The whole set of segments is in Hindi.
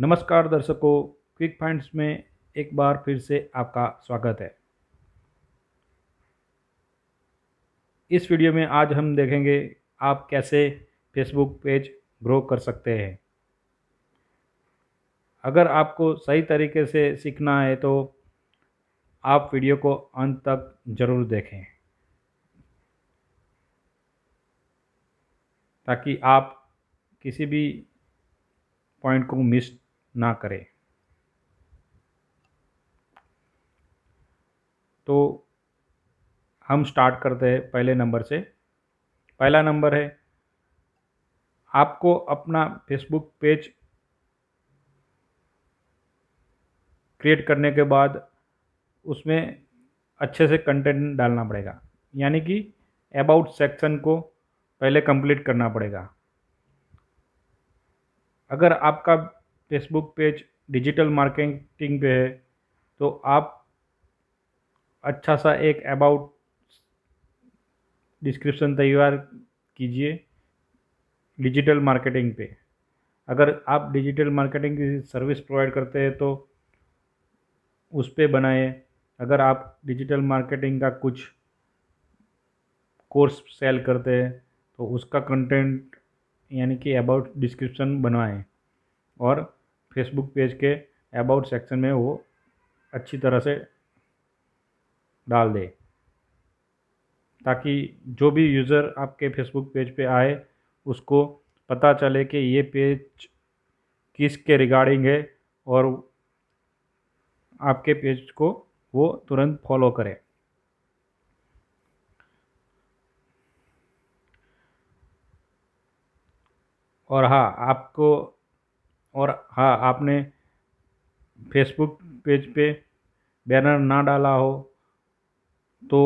नमस्कार दर्शकों, क्विक फाइंड्स में एक बार फिर से आपका स्वागत है। इस वीडियो में आज हम देखेंगे आप कैसे फेसबुक पेज ग्रो कर सकते हैं। अगर आपको सही तरीके से सीखना है तो आप वीडियो को अंत तक ज़रूर देखें ताकि आप किसी भी पॉइंट को मिस ना करें। तो हम स्टार्ट करते हैं पहले नंबर से। पहला नंबर है आपको अपना फेसबुक पेज क्रिएट करने के बाद उसमें अच्छे से कंटेंट डालना पड़ेगा, यानी कि अबाउट सेक्शन को पहले कंप्लीट करना पड़ेगा। अगर आपका फेसबुक पेज डिजिटल मार्केटिंग पे है तो आप अच्छा सा एक अबाउट डिस्क्रिप्शन तैयार कीजिए डिजिटल मार्केटिंग पे। अगर आप डिजिटल मार्केटिंग की सर्विस प्रोवाइड करते हैं तो उस पर बनाए। अगर आप डिजिटल मार्केटिंग का कुछ कोर्स सेल करते हैं तो उसका कंटेंट यानी कि अबाउट डिस्क्रिप्शन बनवाएं और फेसबुक पेज के अबाउट सेक्शन में वो अच्छी तरह से डाल दें ताकि जो भी यूज़र आपके फेसबुक पेज पे आए उसको पता चले कि ये पेज किसके रिगार्डिंग है और आपके पेज को वो तुरंत फॉलो करें। और हाँ, आपने फेसबुक पेज पे बैनर ना डाला हो तो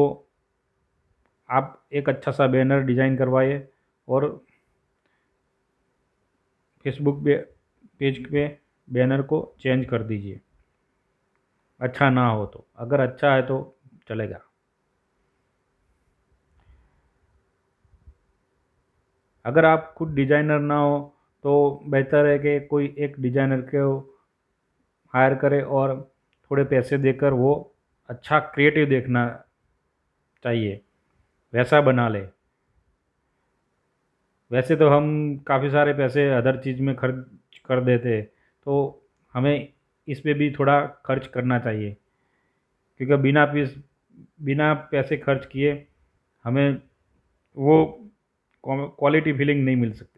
आप एक अच्छा सा बैनर डिज़ाइन करवाइए और फेसबुक पेज पे बैनर को चेंज कर दीजिए। अच्छा ना हो तो, अगर अच्छा है तो चलेगा। अगर आप खुद डिज़ाइनर ना हो तो बेहतर है कि कोई एक डिज़ाइनर के हायर करे और थोड़े पैसे देकर वो अच्छा क्रिएटिव देखना चाहिए, वैसा बना ले। वैसे तो हम काफ़ी सारे पैसे अदर चीज़ में खर्च कर देते हैं तो हमें इस पे भी थोड़ा खर्च करना चाहिए, क्योंकि बिना पैसे खर्च किए हमें वो क्वालिटी फीलिंग नहीं मिल सकती।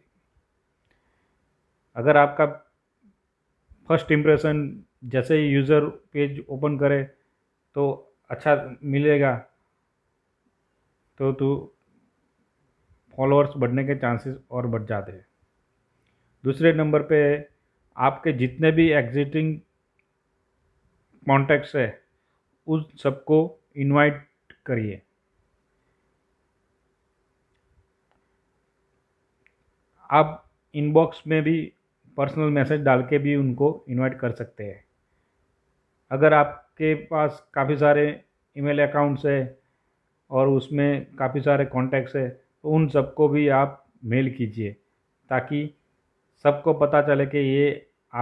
अगर आपका फर्स्ट इम्प्रेशन जैसे ही यूज़र पेज ओपन करे तो अच्छा मिलेगा तो फॉलोअर्स बढ़ने के चांसेस और बढ़ जाते हैं। दूसरे नंबर पे आपके जितने भी एग्जिस्टिंग कॉन्टैक्ट्स है उन सबको इनवाइट करिए। आप इनबॉक्स में भी पर्सनल मैसेज डाल के भी उनको इनवाइट कर सकते हैं। अगर आपके पास काफ़ी सारे ईमेल अकाउंट्स है और उसमें काफ़ी सारे कॉन्टैक्ट्स है तो उन सबको भी आप मेल कीजिए ताकि सबको पता चले कि ये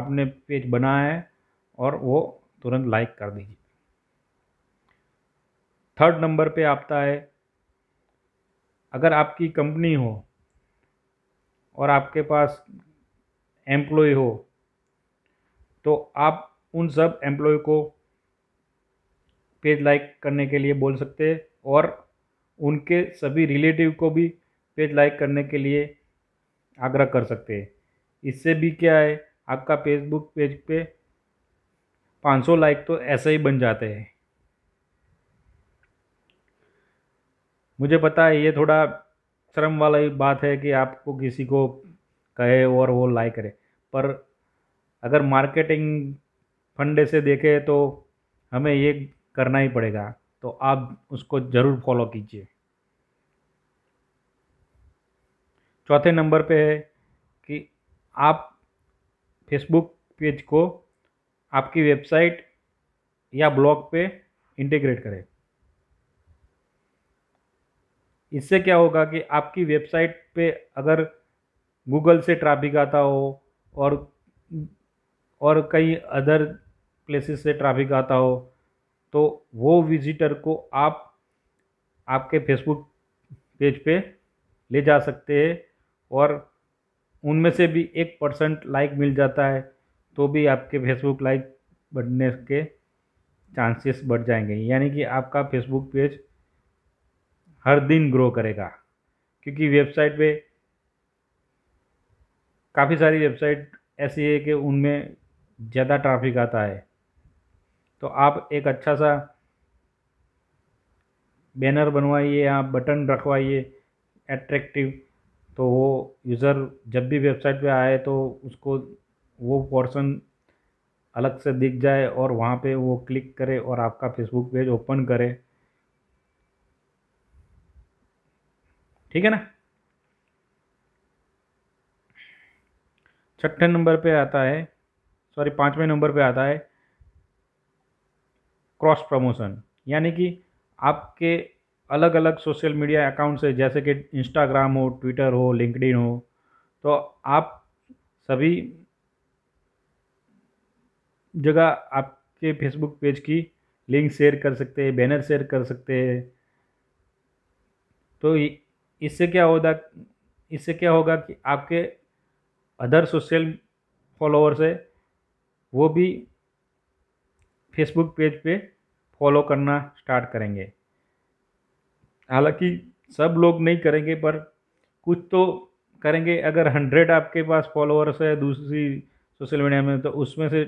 आपने पेज बनाया है और वो तुरंत लाइक कर दीजिए। थर्ड नंबर पे आता है अगर आपकी कंपनी हो और आपके पास एम्प्लॉय हो तो आप उन सब एम्प्लॉय को पेज लाइक करने के लिए बोल सकते हैं और उनके सभी रिलेटिव को भी पेज लाइक करने के लिए आग्रह कर सकते हैं। इससे भी क्या है, आपका फेसबुक पेज पे 500 लाइक तो ऐसे ही बन जाते हैं। मुझे पता है ये थोड़ा शर्म वाली बात है कि आपको किसी को कहे और वो लाइक करे, पर अगर मार्केटिंग फंडे से देखें तो हमें ये करना ही पड़ेगा। तो आप उसको ज़रूर फॉलो कीजिए। चौथे नंबर पे है कि आप फेसबुक पेज को आपकी वेबसाइट या ब्लॉग पे इंटीग्रेट करें। इससे क्या होगा कि आपकी वेबसाइट पे अगर गूगल से ट्रैफिक आता हो और और कई अदर प्लेसेस से ट्रैफिक आता हो तो वो विजिटर को आप आपके फेसबुक पेज पे ले जा सकते हैं और उनमें से भी 1% लाइक मिल जाता है तो भी आपके फेसबुक लाइक बढ़ने के चांसेस बढ़ जाएंगे, यानी कि आपका फेसबुक पेज हर दिन ग्रो करेगा। क्योंकि वेबसाइट पे काफ़ी सारी वेबसाइट ऐसी है कि उनमें ज़्यादा ट्रैफिक आता है, तो आप एक अच्छा सा बैनर बनवाइए, आप बटन रखवाइए एट्रैक्टिव, तो वो यूज़र जब भी वेबसाइट पे आए तो उसको वो पोर्शन अलग से दिख जाए और वहाँ पे वो क्लिक करे और आपका फेसबुक पेज ओपन करे। ठीक है ना। छठे नंबर पे आता है, सॉरी 5वें नंबर पे आता है क्रॉस प्रमोशन, यानी कि आपके अलग अलग सोशल मीडिया अकाउंट से जैसे कि इंस्टाग्राम हो, ट्विटर हो, लिंक्डइन हो, तो आप सभी जगह आपके फेसबुक पेज की लिंक शेयर कर सकते हैं, बैनर शेयर कर सकते हैं। तो इससे क्या होगा कि आपके अदर सोशल फॉलोअर्स है वो भी फेसबुक पेज पे फॉलो करना स्टार्ट करेंगे। हालांकि सब लोग नहीं करेंगे पर कुछ तो करेंगे। अगर 100 आपके पास फॉलोअर्स है दूसरी सोशल मीडिया में तो उसमें से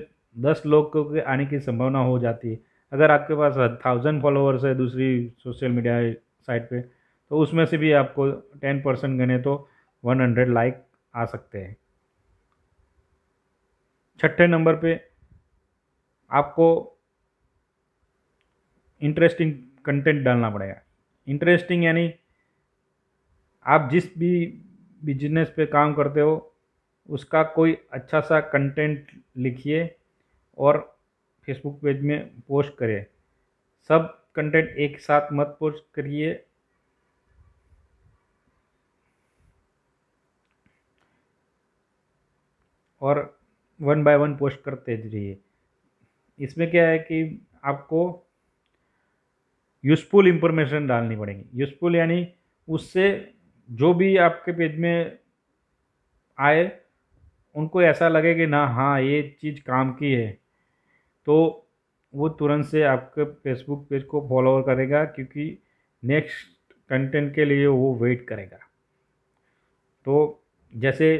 10 लोग को आने की संभावना हो जाती है। अगर आपके पास 1000 फॉलोअर्स है दूसरी सोशल मीडिया साइट पे तो उसमें से भी आपको 10% गने तो 100 लाइक आ सकते हैं। 6ठे नंबर पे आपको इंटरेस्टिंग कंटेंट डालना पड़ेगा। इंटरेस्टिंग यानी आप जिस भी बिजनेस पे काम करते हो उसका कोई अच्छा सा कंटेंट लिखिए और फेसबुक पेज में पोस्ट करिए। सब कंटेंट एक साथ मत पोस्ट करिए। और 1 बाय 1 पोस्ट करते रहिए। इसमें क्या है कि आपको यूज़फुल इंफॉर्मेशन डालनी पड़ेगी। यूज़फुल यानी उससे जो भी आपके पेज में आए उनको ऐसा लगे कि ना हाँ ये चीज़ काम की है, तो वो तुरंत से आपके फेसबुक पेज को फॉलो करेगा क्योंकि नेक्स्ट कंटेंट के लिए वो वेट करेगा। तो जैसे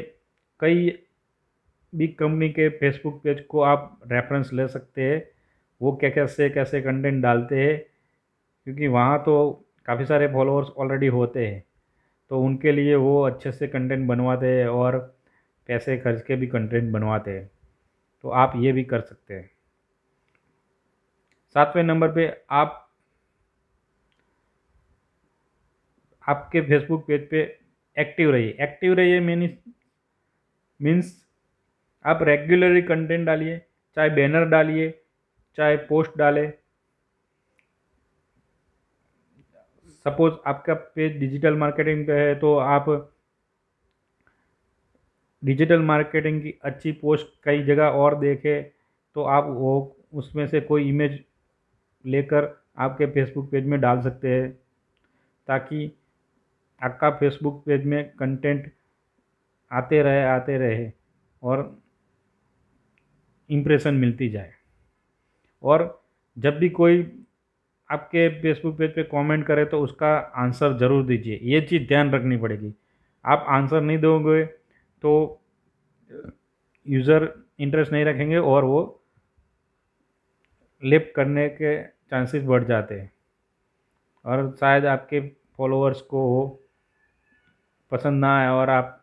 कई बिग कंपनी के फेसबुक पेज को आप रेफरेंस ले सकते हैं, वो क्या कैसे कंटेंट डालते हैं, क्योंकि वहाँ तो काफ़ी सारे फॉलोअर्स ऑलरेडी होते हैं तो उनके लिए वो अच्छे से कंटेंट बनवाते हैं और पैसे खर्च के भी कंटेंट बनवाते हैं, तो आप ये भी कर सकते हैं। 7वें नंबर पे आप आपके फेसबुक पेज पे एक्टिव रहिए। एक्टिव रहिए मीन्स आप रेगुलरली कंटेंट डालिए, चाहे बैनर डालिए चाहे पोस्ट डालें। सपोज आपका पेज डिजिटल मार्केटिंग पे है तो आप डिजिटल मार्केटिंग की अच्छी पोस्ट कई जगह और देखें तो आप वो उसमें से कोई इमेज लेकर आपके फेसबुक पेज में डाल सकते हैं ताकि आपका फेसबुक पेज में कंटेंट आते रहे और इम्प्रेशन मिलती जाए। और जब भी कोई आपके फेसबुक पेज पे कमेंट करे तो उसका आंसर ज़रूर दीजिए। ये चीज़ ध्यान रखनी पड़ेगी। आप आंसर नहीं दोगे तो यूज़र इंटरेस्ट नहीं रखेंगे और वो लेप करने के चांसेस बढ़ जाते हैं और शायद आपके फॉलोअर्स को पसंद ना आए और आप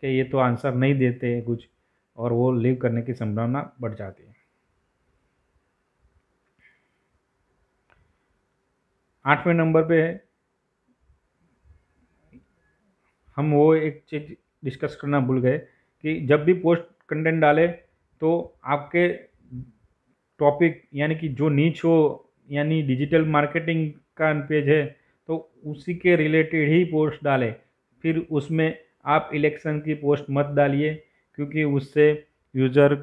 के ये तो आंसर नहीं देते कुछ और वो लीव करने की संभावना बढ़ जाती है। 8वें नंबर पे है, हम वो एक चीज़ डिस्कस करना भूल गए कि जब भी पोस्ट कंटेंट डालें तो आपके टॉपिक यानी कि जो नीच हो यानी डिजिटल मार्केटिंग का पेज है तो उसी के रिलेटेड ही पोस्ट डालें। फिर उसमें आप इलेक्शन की पोस्ट मत डालिए क्योंकि उससे यूज़र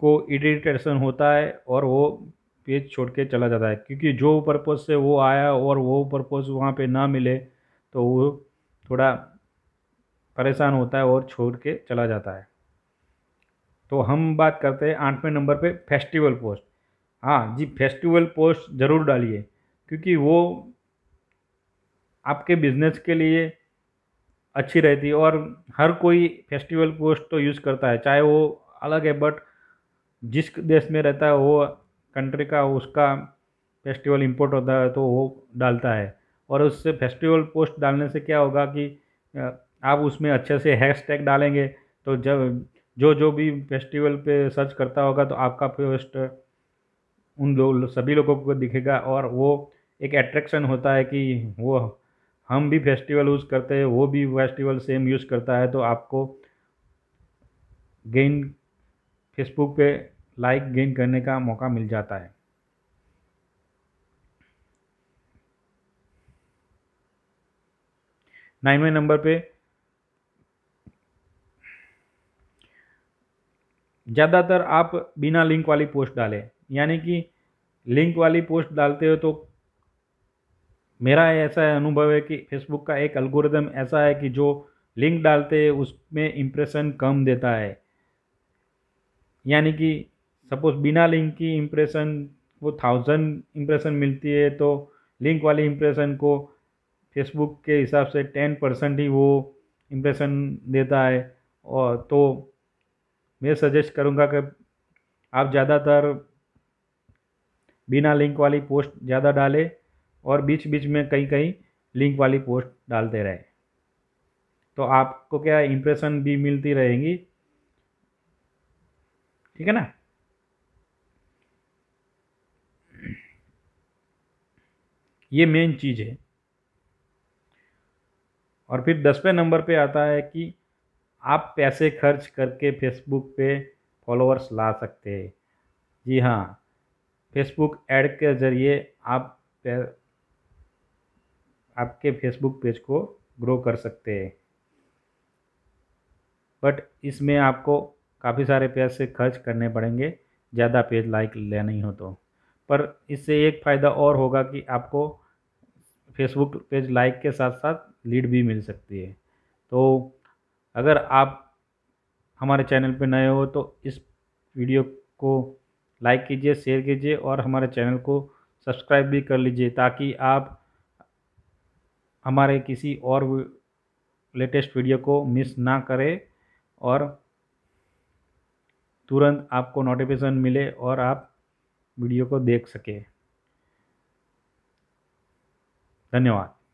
को एडिटेशन होता है और वो पेज छोड़ के चला जाता है, क्योंकि जो पर्पज़ से वो आया और वो पर्पज़ वहाँ पे ना मिले तो वो थोड़ा परेशान होता है और छोड़ के चला जाता है। तो हम बात करते हैं 8वें नंबर पे फेस्टिवल पोस्ट। हाँ जी, फेस्टिवल पोस्ट ज़रूर डालिए, क्योंकि वो आपके बिजनेस के लिए अच्छी रहती है और हर कोई फेस्टिवल पोस्ट तो यूज़ करता है, चाहे वो अलग है बट जिस देश में रहता है वो कंट्री का उसका फेस्टिवल इम्पोर्ट होता है तो वो डालता है। और उससे फेस्टिवल पोस्ट डालने से क्या होगा कि आप उसमें अच्छे से हैशटैग डालेंगे तो जब जो जो भी फेस्टिवल पे सर्च करता होगा तो आपका पोस्ट उन लोग सभी लोगों को दिखेगा और वो एक अट्रैक्शन होता है कि वो हम भी फेस्टिवल यूज़ करते हैं, वो भी फेस्टिवल सेम यूज़ करता है। तो आपको गेन फेसबुक पे लाइक गेन करने का मौका मिल जाता है। नाइनवें नंबर पे ज़्यादातर आप बिना लिंक वाली पोस्ट डालें, यानी कि लिंक वाली पोस्ट डालते हो तो मेरा ऐसा अनुभव है कि फेसबुक का एक एल्गोरिदम ऐसा है कि जो लिंक डालते हैं उसमें इम्प्रेशन कम देता है, यानी कि सपोज बिना लिंक की इम्प्रेशन वो 1000 इम्प्रेशन मिलती है तो लिंक वाली इम्प्रेशन को फेसबुक के हिसाब से 10% ही वो इम्प्रेशन देता है। और तो मैं सजेस्ट करूँगा कि आप ज़्यादातर बिना लिंक वाली पोस्ट ज़्यादा डालें और बीच बीच में कई कई लिंक वाली पोस्ट डालते रहें, तो आपको क्या इम्प्रेशन भी मिलती रहेंगी, ठीक है ना। 10 मेन चीज़ है। और फिर 10वें नंबर पे आता है कि आप पैसे खर्च करके फेसबुक पे फॉलोअर्स ला सकते हैं। जी हाँ, फेसबुक ऐड के ज़रिए आप आपके फेसबुक पेज को ग्रो कर सकते हैं, बट इसमें आपको काफ़ी सारे पैसे खर्च करने पड़ेंगे ज़्यादा पेज लाइक लेनी हो तो। पर इससे एक फ़ायदा और होगा कि आपको फेसबुक पेज लाइक के साथ साथ लीड भी मिल सकती है। तो अगर आप हमारे चैनल पर नए हो तो इस वीडियो को लाइक कीजिए, शेयर कीजिए और हमारे चैनल को सब्सक्राइब भी कर लीजिए, ताकि आप हमारे किसी और लेटेस्ट वीडियो को मिस ना करें और तुरंत आपको नोटिफिकेशन मिले और आप वीडियो को देख सके। धन्यवाद।